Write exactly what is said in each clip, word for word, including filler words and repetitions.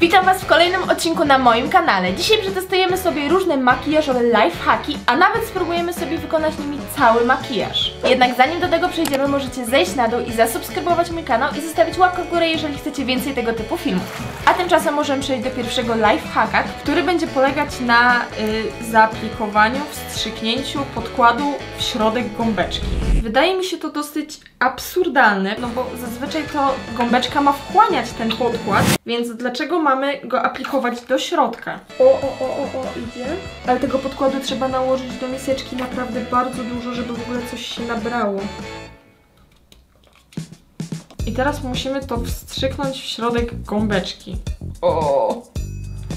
Witam Was w kolejnym odcinku na moim kanale. Dzisiaj przetestujemy sobie różne makijażowe lifehacki, a nawet spróbujemy sobie wykonać nimi cały makijaż. Jednak zanim do tego przejdziemy, możecie zejść na dół i zasubskrybować mój kanał i zostawić łapkę w górę, jeżeli chcecie więcej tego typu filmów. A tymczasem możemy przejść do pierwszego lifehacka, który będzie polegać na y, zaaplikowaniu, wstrzyknięciu podkładu w środek gąbeczki. Wydaje mi się to dosyć absurdalne, no bo zazwyczaj to gąbeczka ma wchłaniać ten podkład, więc dlaczego mamy go aplikować do środka? O, o, o, o, o, idzie. Ale tego podkładu trzeba nałożyć do miseczki naprawdę bardzo dużo, żeby w ogóle coś się nabrało. I teraz musimy to wstrzyknąć w środek gąbeczki. O,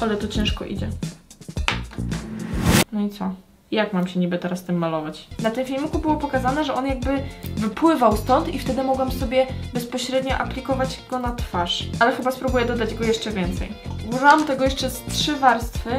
ale to ciężko idzie. No i co? Jak mam się niby teraz tym malować? Na tym filmiku było pokazane, że on jakby wypływał stąd i wtedy mogłam sobie bezpośrednio aplikować go na twarz. Ale chyba spróbuję dodać go jeszcze więcej. Użyłam tego jeszcze z trzy warstwy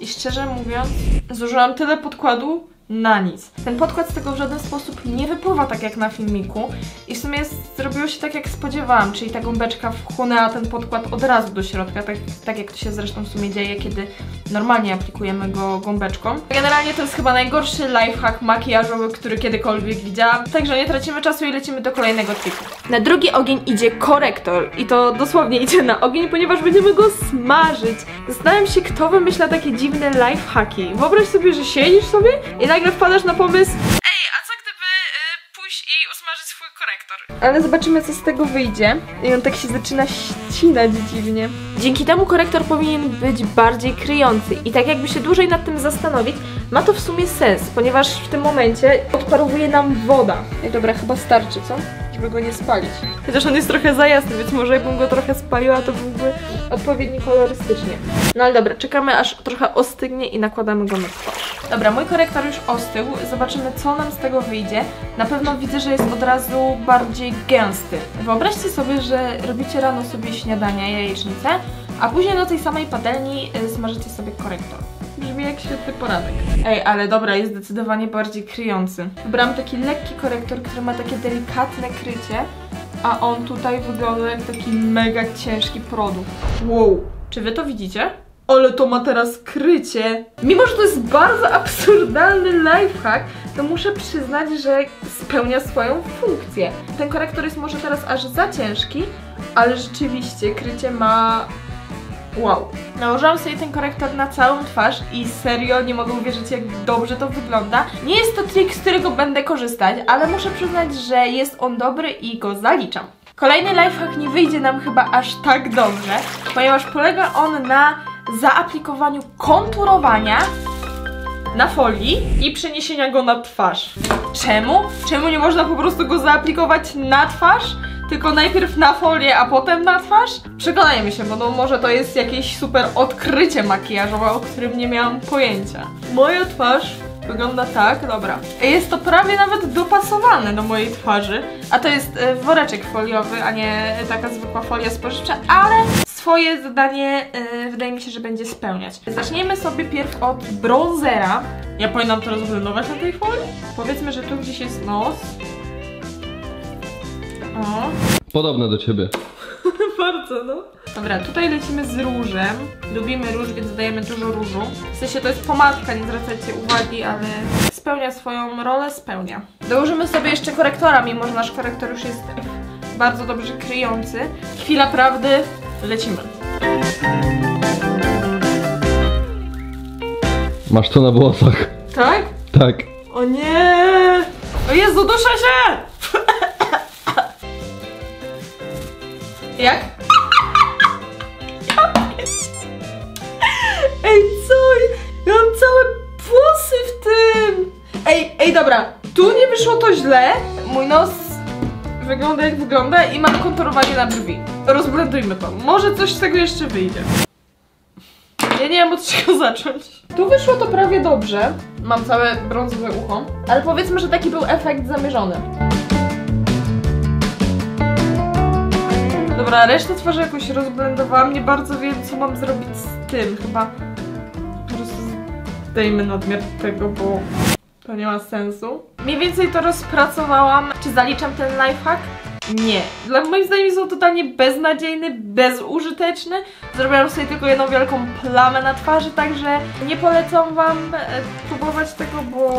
i szczerze mówiąc zużyłam tyle podkładu na nic. Ten podkład z tego w żaden sposób nie wypływa tak jak na filmiku i w sumie zrobiło się tak jak spodziewałam, czyli ta gąbeczka wchłonęła ten podkład od razu do środka, tak, tak jak to się zresztą w sumie dzieje, kiedy normalnie aplikujemy go gąbeczką. Generalnie to jest chyba najgorszy lifehack makijażowy, który kiedykolwiek widziałam, także nie tracimy czasu i lecimy do kolejnego triku. Na drugi ogień idzie korektor i to dosłownie idzie na ogień, ponieważ będziemy go smażyć. Zastanawiam się, kto wymyśla takie dziwne lifehacki. Wyobraź sobie, że siedzisz sobie i nagle wpadasz na pomysł: ej, a co gdyby y, pójść i usmażyć swój korektor? Ale zobaczymy, co z tego wyjdzie. I on tak się zaczyna ścinać dziwnie. Dzięki temu korektor powinien być bardziej kryjący. I tak jakby się dłużej nad tym zastanowić, ma to w sumie sens, ponieważ w tym momencie odparowuje nam woda. Ej, dobra, chyba starczy, co? Żeby go nie spalić. Chociaż on jest trochę za jasny, więc może jakbym go trochę spaliła, to byłby odpowiedni kolorystycznie. No ale dobra, czekamy aż trochę ostygnie i nakładamy go na twarz. Dobra, mój korektor już ostygł, zobaczymy, co nam z tego wyjdzie. Na pewno widzę, że jest od razu bardziej gęsty. Wyobraźcie sobie, że robicie rano sobie śniadania, jajecznicę, a później do tej samej patelni smażycie sobie korektor. Brzmi jak świetny poranek. Ej, ale dobra, jest zdecydowanie bardziej kryjący. Wybrałam taki lekki korektor, który ma takie delikatne krycie, a on tutaj wygląda jak taki mega ciężki produkt. Wow, czy wy to widzicie? Ale to ma teraz krycie! Mimo że to jest bardzo absurdalny lifehack, to muszę przyznać, że spełnia swoją funkcję. Ten korektor jest może teraz aż za ciężki, ale rzeczywiście krycie ma... wow. Nałożyłam sobie ten korektor na całą twarz i serio nie mogę uwierzyć, jak dobrze to wygląda. Nie jest to trik, z którego będę korzystać, ale muszę przyznać, że jest on dobry i go zaliczam. Kolejny lifehack nie wyjdzie nam chyba aż tak dobrze, ponieważ polega on na zaaplikowaniu konturowania na folii i przeniesienia go na twarz. Czemu? Czemu nie można po prostu go zaaplikować na twarz? Tylko najpierw na folię, a potem na twarz? Przekonajmy się, bo no może to jest jakieś super odkrycie makijażowe, o którym nie miałam pojęcia. Moja twarz wygląda tak, dobra. Jest to prawie nawet dopasowane do mojej twarzy, a to jest woreczek foliowy, a nie taka zwykła folia spożywcza, ale swoje zadanie yy, wydaje mi się, że będzie spełniać. Zaczniemy sobie pierw od bronzera. Ja powinnam to rozblendować na tej folii? Powiedzmy, że tu gdzieś jest nos. O. Podobne do ciebie. Bardzo, no. Dobra, tutaj lecimy z różem. Lubimy róż, więc dajemy dużo różu. W sensie to jest pomadka, nie zwracajcie uwagi, ale spełnia swoją rolę, spełnia. Dołożymy sobie jeszcze korektora, mimo że nasz korektor już jest bardzo dobrze kryjący. Chwila prawdy, lecimy. Masz to na włosach. Tak? Tak. O nie! O Jezu, duszę się! Jak? Ej, co? Ja mam całe włosy w tym! Ej, ej, dobra, tu nie wyszło to źle. Mój nos wygląda jak wygląda i mam konturowanie na brwi. Rozblendujmy to, może coś z tego jeszcze wyjdzie. Ja nie wiem, od czego zacząć. Tu wyszło to prawie dobrze. Mam całe brązowe ucho. Ale powiedzmy, że taki był efekt zamierzony. Dobra, resztę twarzy jakoś rozblendowałam, nie bardzo wiem, co mam zrobić z tym, chyba po prostu zdejmę nadmiar tego, bo to nie ma sensu. Mniej więcej to rozpracowałam. Czy zaliczam ten lifehack? nie. Dla moim zdaniem są totalnie beznadziejne, bezużyteczne. Zrobiłam sobie tylko jedną wielką plamę na twarzy, także nie polecam wam próbować tego, bo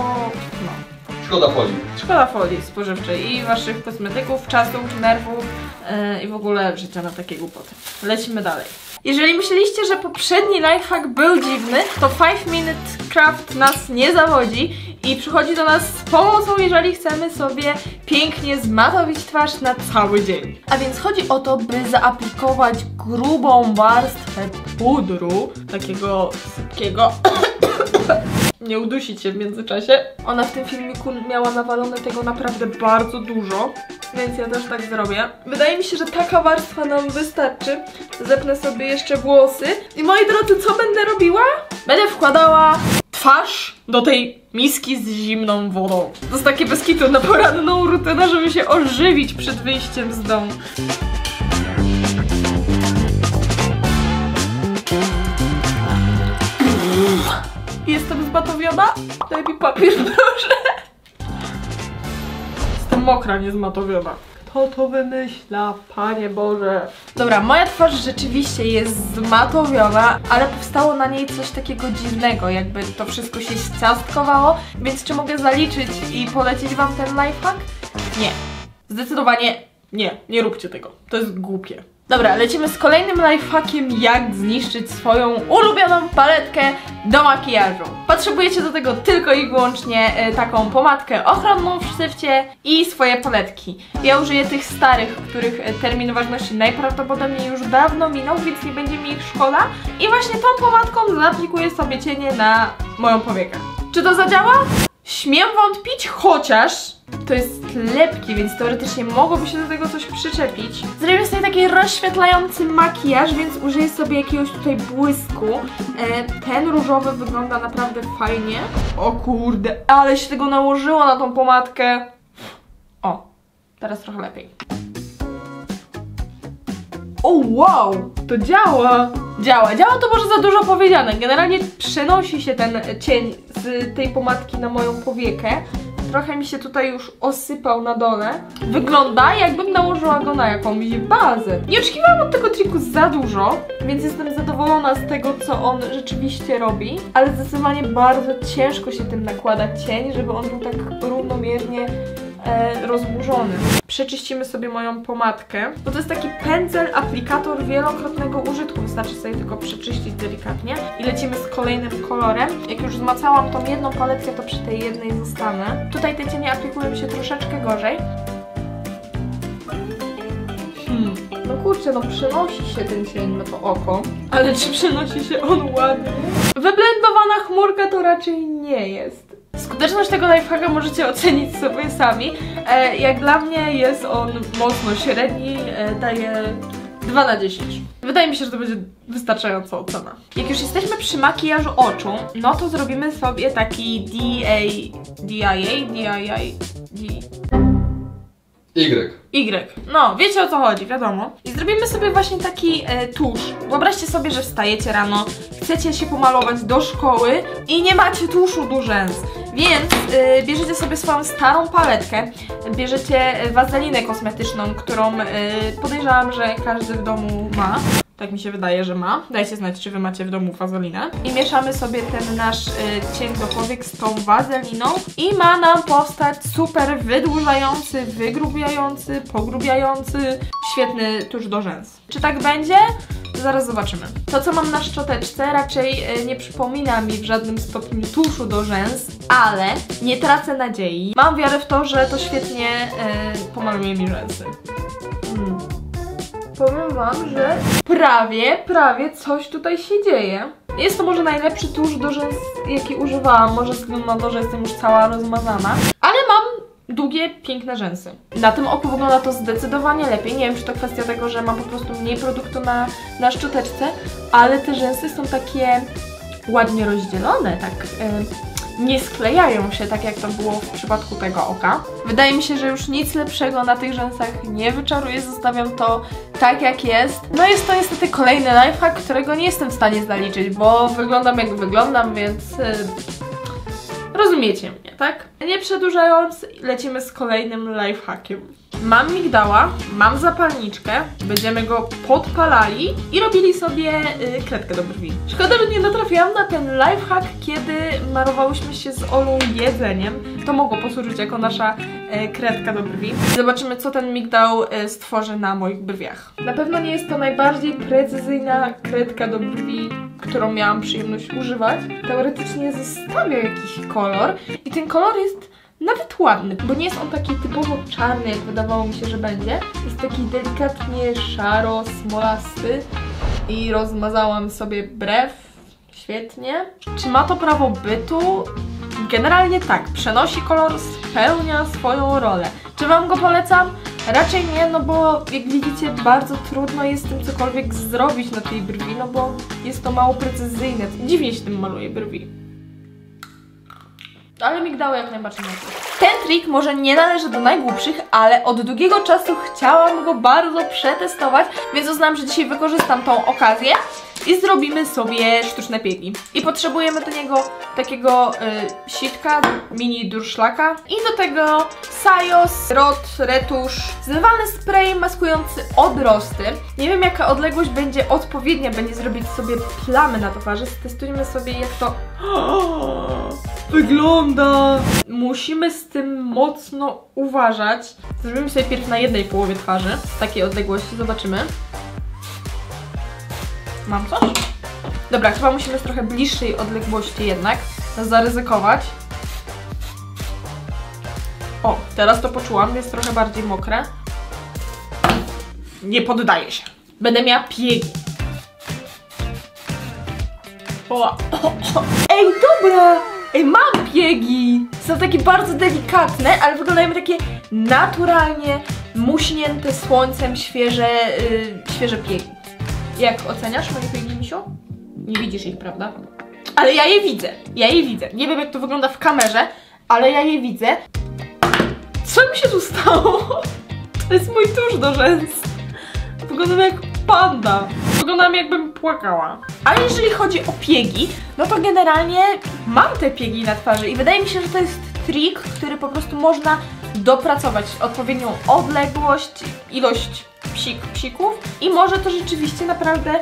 no. Szkoda folii. Szkoda folii spożywczej i waszych kosmetyków, czasu, nerwów yy, i w ogóle życia na takie głupoty. Lecimy dalej. Jeżeli myśleliście, że poprzedni lifehack był dziwny, to five minute craft nas nie zawodzi i przychodzi do nas z pomocą, jeżeli chcemy sobie pięknie zmatowić twarz na cały dzień. A więc chodzi o to, by zaaplikować grubą warstwę pudru, takiego sypkiego. Nie udusić się w międzyczasie. Ona w tym filmiku miała nawalone tego naprawdę bardzo dużo, więc ja też tak zrobię. Wydaje mi się, że taka warstwa nam wystarczy. Zepnę sobie jeszcze włosy. I moi drodzy, co będę robiła? Będę wkładała twarz do tej miski z zimną wodą. To jest takie bez kitu na poranną rutynę, żeby się ożywić przed wyjściem z domu. Jestem zmatowiona? Daj mi papier, proszę. Jestem mokra, nie zmatowiona. Kto to wymyśla? Panie Boże. Dobra, moja twarz rzeczywiście jest zmatowiona, ale powstało na niej coś takiego dziwnego, jakby to wszystko się ściastkowało, więc czy mogę zaliczyć i polecić wam ten lifehack? Nie. Zdecydowanie nie. Nie róbcie tego. To jest głupie. Dobra, lecimy z kolejnym lifehackiem, jak zniszczyć swoją ulubioną paletkę do makijażu. Potrzebujecie do tego tylko i wyłącznie taką pomadkę ochronną w sztyfcie i swoje paletki. Ja użyję tych starych, których termin ważności najprawdopodobniej już dawno minął, więc nie będzie mi ich szkoda. I właśnie tą pomadką zaaplikuję sobie cienie na moją powiekę. Czy to zadziała? Śmiem wątpić, chociaż to jest lepki, więc teoretycznie mogłoby się do tego coś przyczepić. Zrobię sobie taki rozświetlający makijaż, więc użyję sobie jakiegoś tutaj błysku. E, ten różowy wygląda naprawdę fajnie. O kurde, ale się tego nałożyło na tą pomadkę. O, teraz trochę lepiej. O wow, to działa! Działa, działa to może za dużo powiedziane. Generalnie przenosi się ten cień z tej pomadki na moją powiekę. Trochę mi się tutaj już osypał na dole. Wygląda, jakbym nałożyła go na jakąś bazę. Nie oczekiwałam od tego triku za dużo, więc jestem zadowolona z tego, co on rzeczywiście robi. Ale zdecydowanie bardzo ciężko się tym nakłada cień, żeby on był tak równomiernie e, rozburzony. Przeczyścimy sobie moją pomadkę, bo to jest taki pędzel, aplikator wielokrotnego użytku. Wystarczy sobie tylko przeczyścić delikatnie i lecimy z kolejnym kolorem. Jak już zmacałam tą jedną paletkę, to przy tej jednej zostanę. Tutaj te cienie aplikują się troszeczkę gorzej. Hmm. No kurczę, no przenosi się ten cień na to oko, ale czy przenosi się on ładnie? Wyblendowana chmurka to raczej nie jest. Skuteczność tego lifehacka możecie ocenić sobie sami. E, jak dla mnie jest on mocno średni, e, daje dwa na dziesięć. Wydaje mi się, że to będzie wystarczająca ocena. Jak już jesteśmy przy makijażu oczu, no to zrobimy sobie taki D A... D I A? D I A... Y. Y. No, wiecie o co chodzi, wiadomo. I zrobimy sobie właśnie taki e, tusz. Wyobraźcie sobie, że wstajecie rano, chcecie się pomalować do szkoły i nie macie tuszu do rzęs. Więc e, bierzecie sobie swoją starą paletkę, bierzecie wazelinę kosmetyczną, którą e, podejrzewam, że każdy w domu ma. Tak mi się wydaje, że ma. Dajcie znać, czy wy macie w domu wazelinę. I mieszamy sobie ten nasz y, cień do powiek z tą wazeliną. I ma nam powstać super wydłużający, wygrubiający, pogrubiający, świetny tusz do rzęs. Czy tak będzie? Zaraz zobaczymy. To, co mam na szczoteczce, raczej y, nie przypomina mi w żadnym stopniu tuszu do rzęs, ale nie tracę nadziei. Mam wiarę w to, że to świetnie y, pomaluje mi rzęsy. Mm. Powiem wam, że prawie, prawie coś tutaj się dzieje. Jest to może najlepszy tusz do rzęs, jaki używałam, może ze względu na to, że jestem już cała rozmazana. Ale mam długie, piękne rzęsy. Na tym oku wygląda to zdecydowanie lepiej. Nie wiem, czy to kwestia tego, że mam po prostu mniej produktu na, na szczoteczce, ale te rzęsy są takie ładnie rozdzielone, tak... Yy... nie sklejają się, tak jak to było w przypadku tego oka. Wydaje mi się, że już nic lepszego na tych rzęsach nie wyczaruję, zostawiam to tak jak jest. No jest to niestety kolejny lifehack, którego nie jestem w stanie zaliczyć, bo wyglądam jak wyglądam, więc... Yy, Rozumiecie mnie, tak? Nie przedłużając, lecimy z kolejnym lifehackiem. Mam migdała, mam zapalniczkę, będziemy go podpalali i robili sobie yy, kredkę do brwi. Szkoda, że nie natrafiłam na ten lifehack, kiedy marowałyśmy się z Olą jedzeniem. To mogło posłużyć jako nasza yy, kredka do brwi. Zobaczymy, co ten migdał yy, stworzy na moich brwiach. Na pewno nie jest to najbardziej precyzyjna kredka do brwi, którą miałam przyjemność używać. Teoretycznie zostawia jakiś kolor i ten kolor jest nawet ładny, bo nie jest on taki typowo czarny, jak wydawało mi się, że będzie. Jest taki delikatnie szaro-smolasty i rozmazałam sobie brew. Świetnie. Czy ma to prawo bytu? Generalnie tak, przenosi kolor, spełnia swoją rolę. Czy wam go polecam? Raczej nie, no bo jak widzicie, bardzo trudno jest z tym cokolwiek zrobić na tej brwi, no bo jest to mało precyzyjne. Dziwnie się tym maluje brwi. Ale migdały jak najbardziej nie. Ten trik może nie należy do najgłupszych, ale od długiego czasu chciałam go bardzo przetestować, więc uznałam, że dzisiaj wykorzystam tą okazję i zrobimy sobie sztuczne piegi. I potrzebujemy do niego takiego y, sitka, mini durszlaka i do tego sajos, rot, retusz, zlewany spray maskujący odrosty. Nie wiem, jaka odległość będzie odpowiednia, będzie zrobić sobie plamy na twarzy. Testujmy sobie, jak to wygląda. Musimy z tym mocno uważać. Zrobimy sobie pierw na jednej połowie twarzy, z takiej odległości, zobaczymy. Mam coś? Dobra, chyba musimy z trochę bliższej odległości jednak zaryzykować. O, teraz to poczułam, jest trochę bardziej mokre. Nie poddaję się. Będę miała piegi. O, o, o. Ej, dobra! Ej, mam piegi! Są takie bardzo delikatne, ale wyglądają takie naturalnie muśnięte słońcem świeże, yy, świeże piegi. Jak oceniasz moje piegi, Misiu? Nie widzisz ich, prawda? Ale ja je widzę, ja je widzę. Nie wiem, jak to wygląda w kamerze, ale ja je widzę. Co mi się tu stało? To jest mój tusz do rzęs. Wyglądam jak panda. Wyglądam, jakbym płakała. Ale jeżeli chodzi o piegi, no to generalnie mam te piegi na twarzy i wydaje mi się, że to jest trik, który po prostu można dopracować odpowiednią odległość, ilość psik, psików i może to rzeczywiście naprawdę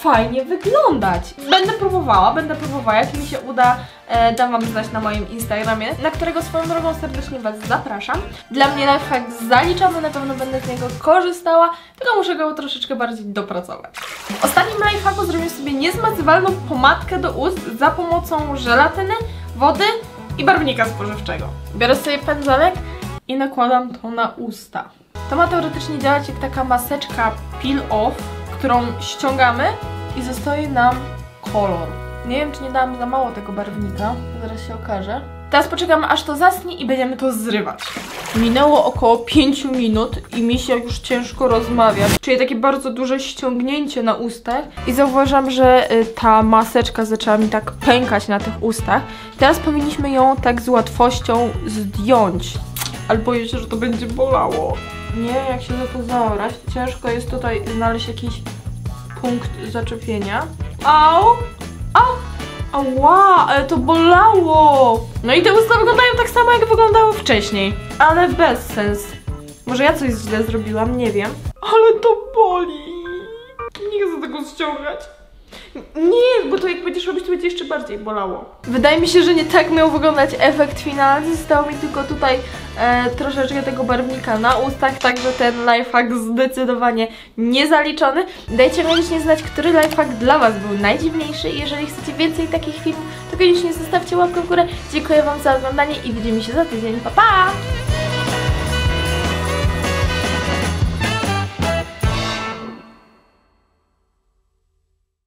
fajnie wyglądać. Będę próbowała, będę próbowała, jak mi się uda, e, dam wam znać na moim Instagramie, na którego swoją drogą serdecznie was zapraszam. Dla mnie lifehack zaliczamy, na pewno będę z niego korzystała, tylko muszę go troszeczkę bardziej dopracować. W ostatnim lifehacku zrobię sobie niezmazywalną pomadkę do ust za pomocą żelatyny, wody i barwnika spożywczego. Biorę sobie pędzelek i nakładam to na usta. To ma teoretycznie działać jak taka maseczka peel-off, którą ściągamy i zostaje nam kolor. Nie wiem, czy nie dałam za mało tego barwnika, zaraz się okaże. Teraz poczekamy, aż to zasnie i będziemy to zrywać. Minęło około pięć minut i mi się już ciężko rozmawia. Czuję takie bardzo duże ściągnięcie na ustach i zauważam, że ta maseczka zaczęła mi tak pękać na tych ustach. Teraz powinniśmy ją tak z łatwością zdjąć, ale boję się, że to będzie bolało. Nie wiem, jak się za to zaorać. Ciężko jest tutaj znaleźć jakiś punkt zaczepienia. Au! Au! Ała! Ale to bolało! No i te usta wyglądają tak samo, jak wyglądały wcześniej. Ale bez sens. Może ja coś źle zrobiłam, nie wiem. Ale to boli! Nie chcę tego ściągać. Nie, bo to jak będziesz robić, to będzie jeszcze bardziej bolało. Wydaje mi się, że nie tak miał wyglądać efekt finalny. Zostało mi tylko tutaj e, troszeczkę tego barwnika na ustach, także ten lifehack zdecydowanie niezaliczony. Dajcie mi koniecznie znać, który lifehack dla was był najdziwniejszy. Jeżeli chcecie więcej takich filmów, to koniecznie zostawcie łapkę w górę. Dziękuję wam za oglądanie i widzimy się za tydzień. Pa, pa!